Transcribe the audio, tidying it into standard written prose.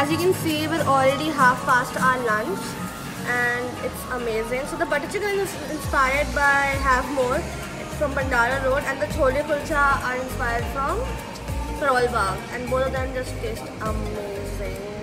As you can see, we're already half past our lunch and it's amazing. So the butter chicken is inspired by Have More. It's from Pandara Road, and the chole kulcha are inspired from Farolva, and both of them just taste amazing.